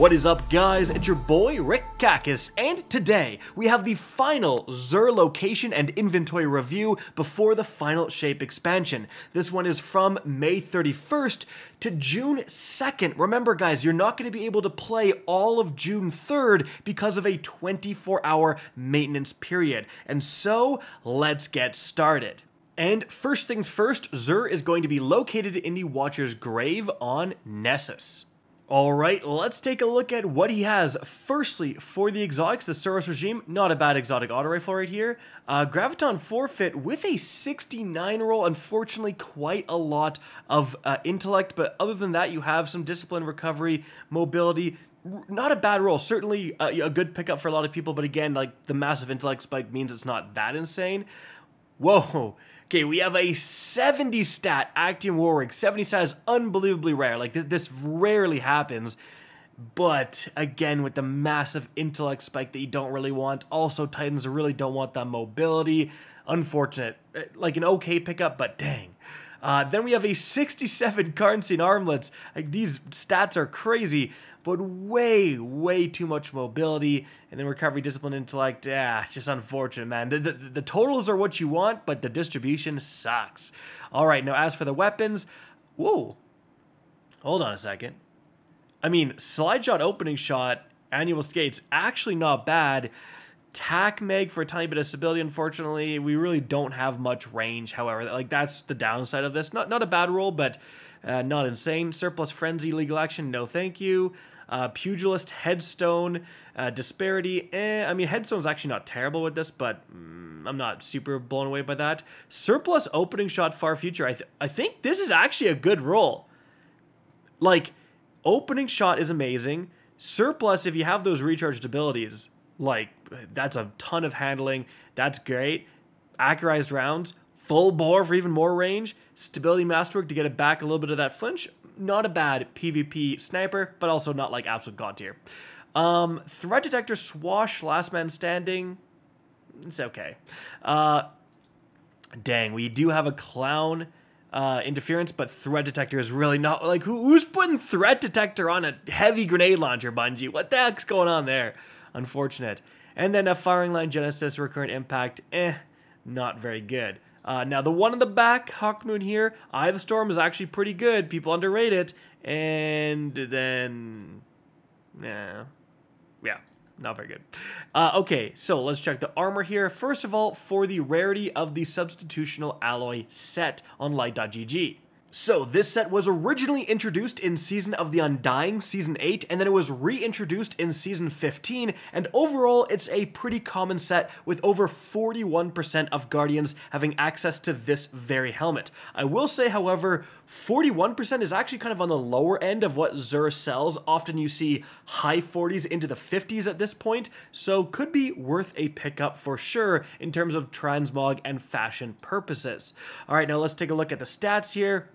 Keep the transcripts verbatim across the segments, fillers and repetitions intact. What is up, guys? It's your boy Rick Kakis, and today we have the final Xur location and inventory review before the final shape expansion. This one is from May thirty-first to June second. Remember, guys, you're not going to be able to play all of June third because of a twenty-four hour maintenance period. And so, let's get started. And first things first, Xur is going to be located in the Watcher's Grave on Nessus. Alright, let's take a look at what he has. Firstly, for the exotics, the Soros Regime, not a bad exotic auto rifle right here. Uh, Graviton Forfeit with a sixty-nine roll, unfortunately quite a lot of uh, intellect, but other than that you have some discipline, recovery, mobility. Not a bad roll, certainly a, a good pickup for a lot of people, but again, like, the massive intellect spike means it's not that insane. Whoa. Okay, we have a seventy stat Actium War Rig. seventy stat is unbelievably rare. Like, this, this rarely happens. But, again, with the massive intellect spike that you don't really want. Also, Titans really don't want that mobility. Unfortunate. Like, an okay pickup, but dang. Uh, then we have a sixty-seven Karnstein armlets. Like, these stats are crazy, but way, way too much mobility. And then recovery, discipline, intellect, ah, just unfortunate, man. The, the, the totals are what you want, but the distribution sucks. All right, now as for the weapons, whoa, hold on a second. I mean, slide shot, opening shot, annual skates, actually not bad. Tack Meg for a tiny bit of stability, unfortunately. We really don't have much range, however. Like, that's the downside of this. Not not a bad roll, but uh, not insane. Surplus Frenzy, Legal Action, no thank you. Uh, Pugilist, Headstone, uh, Disparity, eh. I mean, Headstone's actually not terrible with this, but mm, I'm not super blown away by that. Surplus Opening Shot, Far Future. I, th I think this is actually a good roll. Like, Opening Shot is amazing. Surplus, if you have those recharged abilities, like, that's a ton of handling. That's great. Accurized rounds. Full bore for even more range. Stability masterwork to get it back a little bit of that flinch. Not a bad PvP sniper, but also not like absolute god tier. Um, threat detector, swash, last man standing. It's okay. Uh, dang, we do have a clown uh, interference, but threat detector is really not, like, who, who's putting threat detector on a heavy grenade launcher, Bungie? What the heck's going on there? Unfortunate. And then a Firing Line Genesis, Recurrent Impact, eh, not very good. Uh, now the one in the back, Hawkmoon here, Eye of the Storm is actually pretty good, people underrate it, and then, yeah, yeah, not very good. Uh, okay, so let's check the armor here. First of all, for the rarity of the Substitutional Alloy set on Light dot G G. So, this set was originally introduced in Season of the Undying, Season eight, and then it was reintroduced in Season fifteen, and overall, it's a pretty common set, with over forty-one percent of Guardians having access to this very helmet. I will say, however, forty-one percent is actually kind of on the lower end of what Xur sells. Often you see high forties into the fifties at this point, so could be worth a pickup for sure, in terms of transmog and fashion purposes. Alright, now let's take a look at the stats here.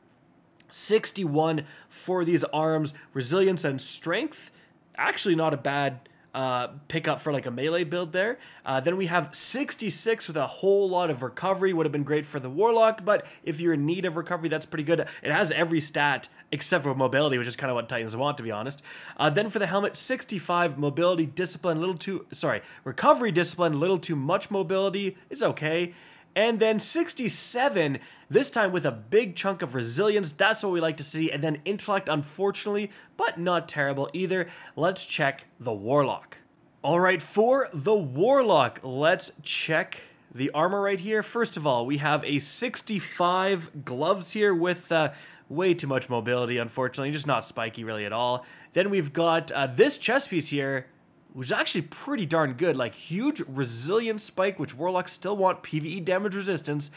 sixty-one for these arms, resilience and strength, actually not a bad uh, pickup for like a melee build there. Uh, then we have sixty-six with a whole lot of recovery, would have been great for the Warlock, but if you're in need of recovery, that's pretty good. It has every stat except for mobility, which is kind of what Titans want, to be honest. Uh, then for the helmet, sixty-five, mobility, discipline, a little too, sorry, recovery, discipline, a little too much mobility, it's okay. And then sixty-seven, this time with a big chunk of resilience, that's what we like to see. And then intellect, unfortunately, but not terrible either. Let's check the Warlock. All right, for the Warlock, let's check the armor right here. First of all, we have a sixty-five gloves here with uh, way too much mobility, unfortunately, just not spiky really at all. Then we've got uh, this chest piece here, which is actually pretty darn good, like huge resilience spike, which Warlocks still want, PvE damage resistance,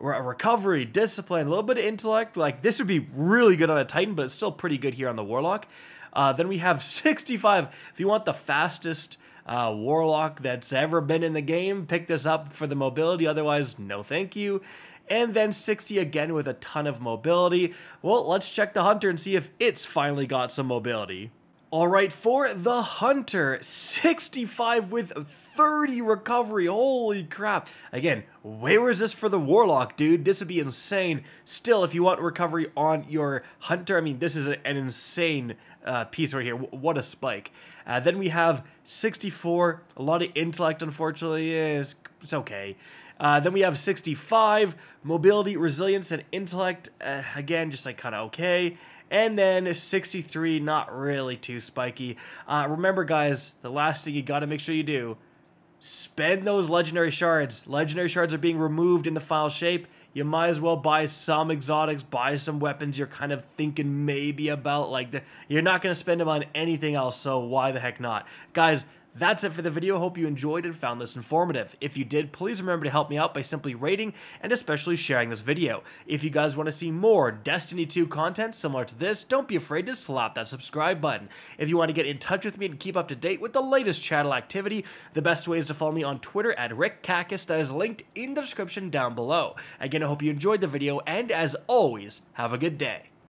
re recovery, discipline, a little bit of intellect, like this would be really good on a Titan, but it's still pretty good here on the Warlock. Uh, then we have sixty-five, if you want the fastest uh, Warlock that's ever been in the game, pick this up for the mobility, otherwise no thank you. And then sixty again with a ton of mobility. Well, let's check the Hunter and see if it's finally got some mobility. All right, for the Hunter, sixty-five with thirty recovery. Holy crap. Again, where is this for the Warlock, dude? This would be insane. Still, if you want recovery on your Hunter, I mean, this is an insane uh, piece right here. W what a spike. Uh, then we have sixty-four, a lot of intellect, unfortunately. Yeah, it's, it's okay. Uh, then we have sixty-five, mobility, resilience, and intellect. Uh, again, just like kind of okay. And then sixty-three, not really too spiky. Uh, remember, guys, the last thing you got to make sure you do, spend those legendary shards. Legendary shards are being removed in the file shape. You might as well buy some exotics, buy some weapons you're kind of thinking maybe about. Like, the, you're not going to spend them on anything else, so why the heck not? Guys, that's it for the video. Hope you enjoyed and found this informative. If you did, please remember to help me out by simply rating and especially sharing this video. If you guys want to see more Destiny two content similar to this, don't be afraid to slap that subscribe button. If you want to get in touch with me and keep up to date with the latest channel activity, the best way is to follow me on Twitter at Rick Kakis. That is linked in the description down below. Again, I hope you enjoyed the video, and as always, have a good day.